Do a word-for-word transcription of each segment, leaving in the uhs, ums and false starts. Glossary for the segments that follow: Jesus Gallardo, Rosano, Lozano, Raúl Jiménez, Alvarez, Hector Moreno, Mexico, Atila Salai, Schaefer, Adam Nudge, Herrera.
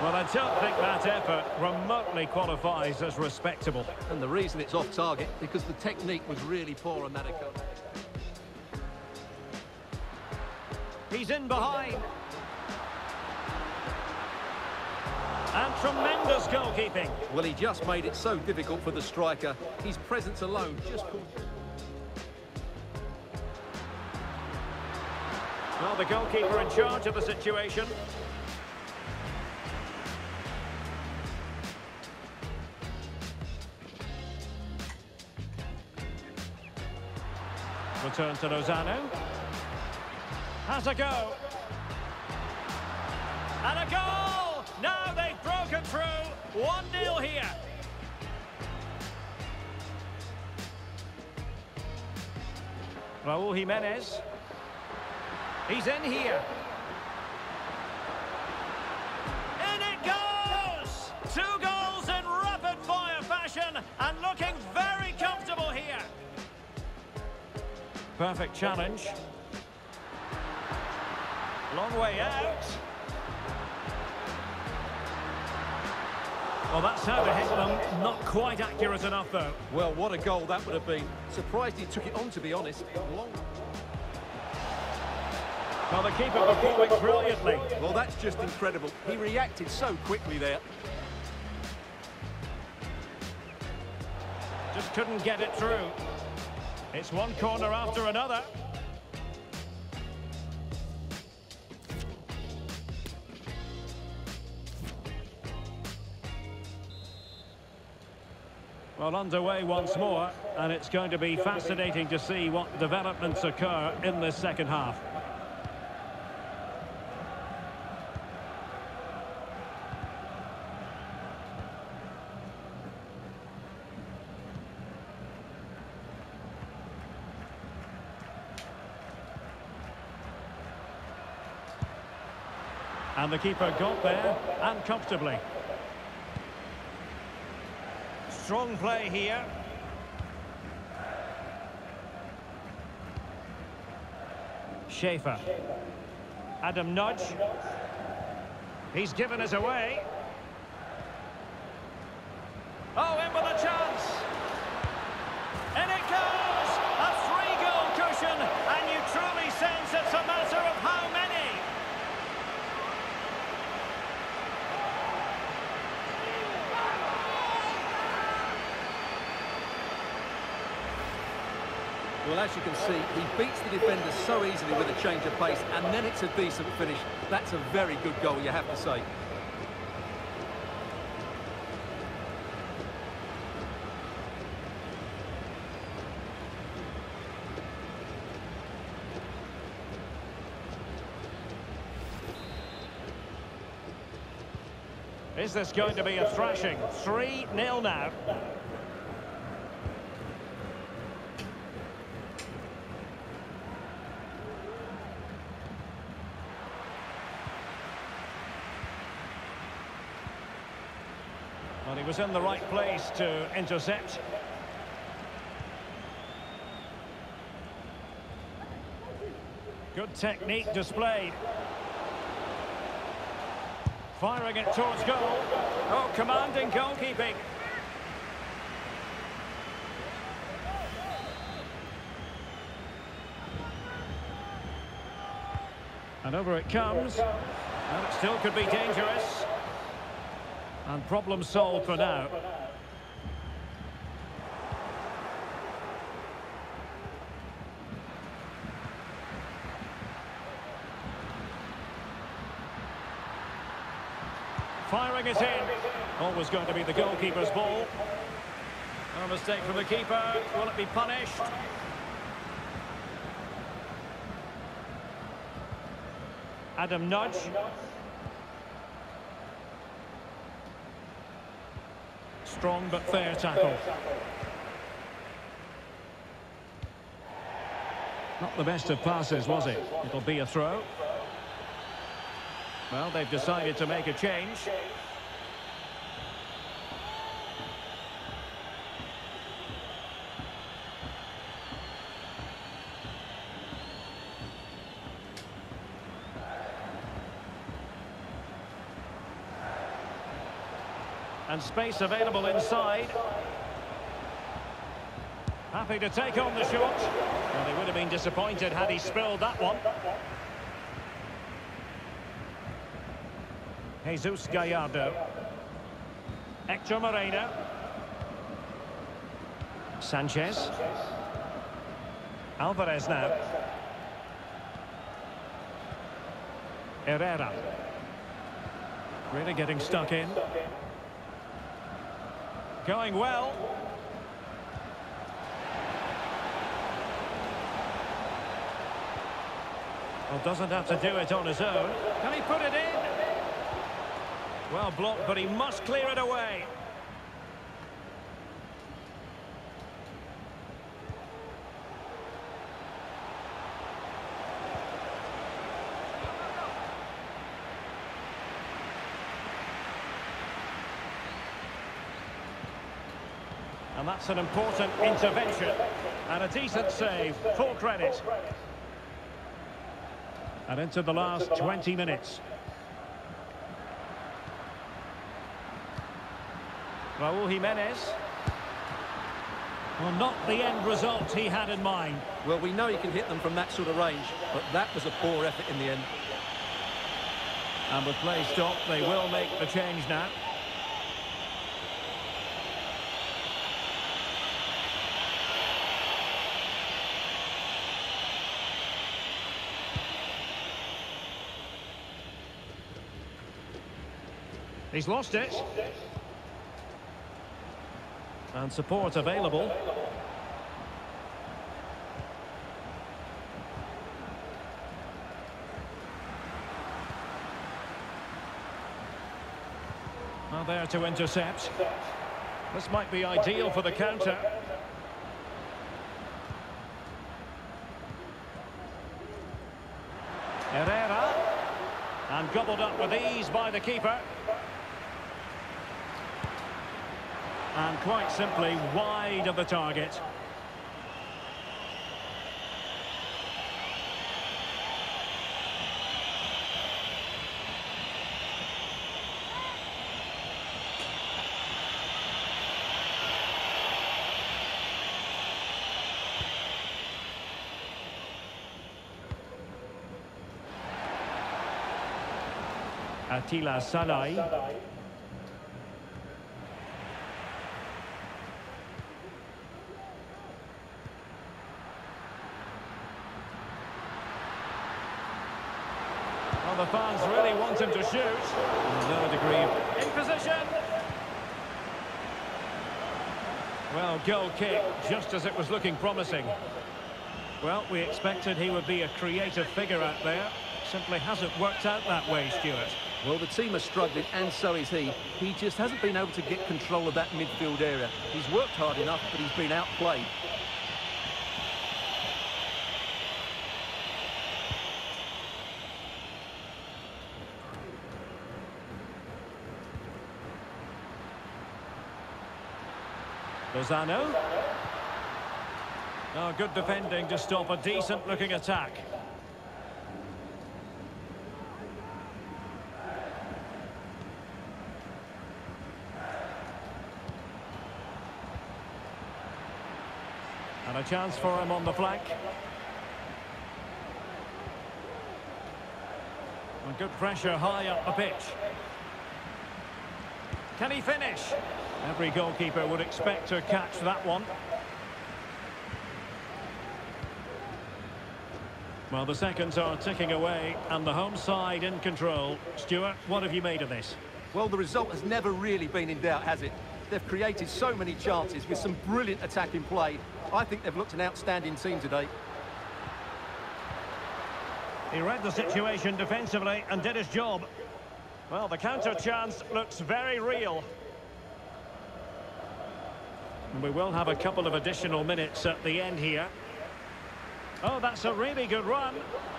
Well, I don't think that effort remotely qualifies as respectable. And the reason it's off target, because the technique was really poor on that occasion. He's in behind. And tremendous goalkeeping. Well, he just made it so difficult for the striker. His presence alone just... Well, the goalkeeper in charge of the situation. Return to Lozano. Has a go. And a goal! Now they've broken through. one nil here. Raúl Jiménez. He's in here. In it goes! Two goals in rapid-fire fashion and looking very comfortable here. Perfect challenge. Long way out. Well, that's how they hit them. Not quite accurate enough, though. Well, what a goal that would have been. Surprised he took it on, to be honest. Long... Well, the keeper performing brilliantly. Well, that's just incredible. He reacted so quickly there. Just couldn't get it through. It's one corner after another. Well, underway once more, and it's going to be fascinating to see what developments occur in this second half. And the keeper got there, and comfortably. Strong play here. Schaefer. Adam Nudge. He's given us away. Oh, in with a chance! And it goes! A three-goal cushion, and you truly sense it's a matter of how many. Well, as you can see, he beats the defender so easily with a change of pace, and then it's a decent finish. That's a very good goal, you have to say. Is this going to be a thrashing? three nil now. Well, he was in the right place to intercept. Good technique displayed. Firing it towards goal. Oh, commanding goalkeeping. And over it comes. And it still could be dangerous. And problem solved for now. Firing it in. Always going to be the goalkeeper's ball. A mistake from the keeper. Will it be punished? Adam Nudge. Strong but fair tackle. Not the best of passes, was it? It'll be a throw. Well, they've decided to make a change. and space available inside. Happy to take on the shot. Well, they would have been disappointed had he spilled that one. Jesus Gallardo. Hector Moreno. Sanchez. Alvarez now. Herrera. Really getting stuck in. Going well. Well, doesn't have to do it on his own. Can he put it in? Well blocked, but he must clear it away. And that's an important intervention. And a decent save, full credit. And into the last twenty minutes. Raúl Jiménez. Well, not the end result he had in mind. Well, we know he can hit them from that sort of range, but that was a poor effort in the end. And with play stopped, they will make the change now. He's lost it. And support available. Now there to intercept. This might be ideal for the counter. Herrera. And gobbled up with ease by the keeper. And quite simply wide of the target. Atila Salai. The fans really want him to shoot. There's no degree of... In position! Well, goal kick, just as it was looking promising. Well, we expected he would be a creative figure out there. Simply hasn't worked out that way, Stuart. Well, the team has struggled, and so is he. He just hasn't been able to get control of that midfield area. He's worked hard enough, but he's been outplayed. Rosano. Oh, good defending to stop a decent-looking attack. And a chance for him on the flank. And good pressure high up the pitch. Can he finish? Every goalkeeper would expect to catch that one. Well, the seconds are ticking away and the home side in control. Stuart, what have you made of this? Well, the result has never really been in doubt, has it? They've created so many chances with some brilliant attacking play. I think they've looked an outstanding team today. He read the situation defensively and did his job. Well, the counter chance looks very real. And we will have a couple of additional minutes at the end here. Oh, that's a really good run.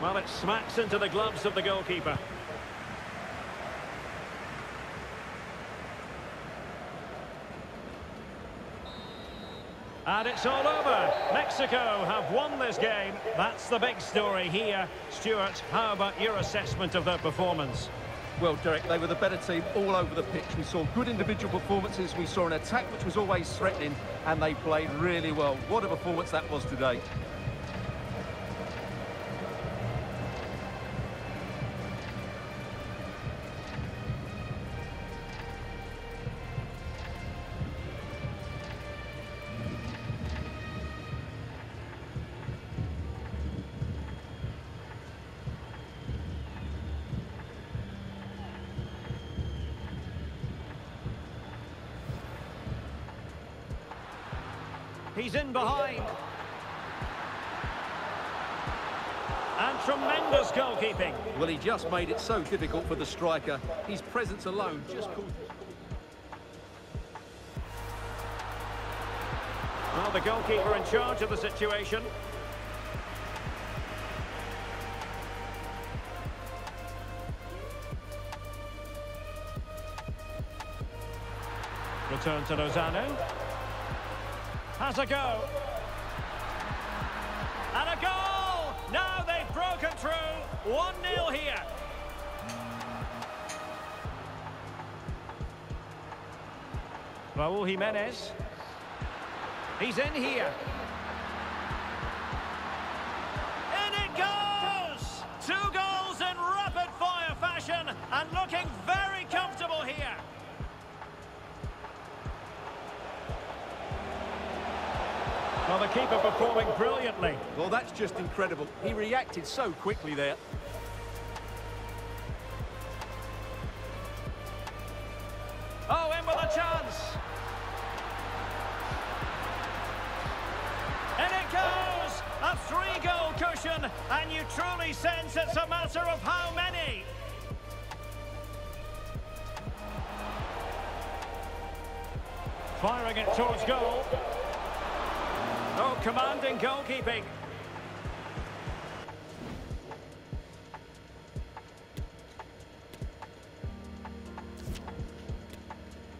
Well, it smacks into the gloves of the goalkeeper. And it's all over. Mexico have won this game. That's the big story here. Stuart, how about your assessment of their performance? Well, Derek, they were the better team all over the pitch. We saw good individual performances, we saw an attack which was always threatening, and they played really well. What a performance that was today. He's in behind. And tremendous goalkeeping. Well, he just made it so difficult for the striker. His presence alone just called... Well, the goalkeeper in charge of the situation. Return to Lozano. Has a go. And a goal! Now they've broken through. one nil here. Raúl Jiménez. He's in here. In it goes! Two goals in rapid-fire fashion and looking very comfortable here. Well, the keeper performing brilliantly. Well, that's just incredible. He reacted so quickly there. Oh, in with a chance. And it goes! A three-goal cushion, and you truly sense it's a matter of how many. Firing it towards goal. Oh, commanding goalkeeping.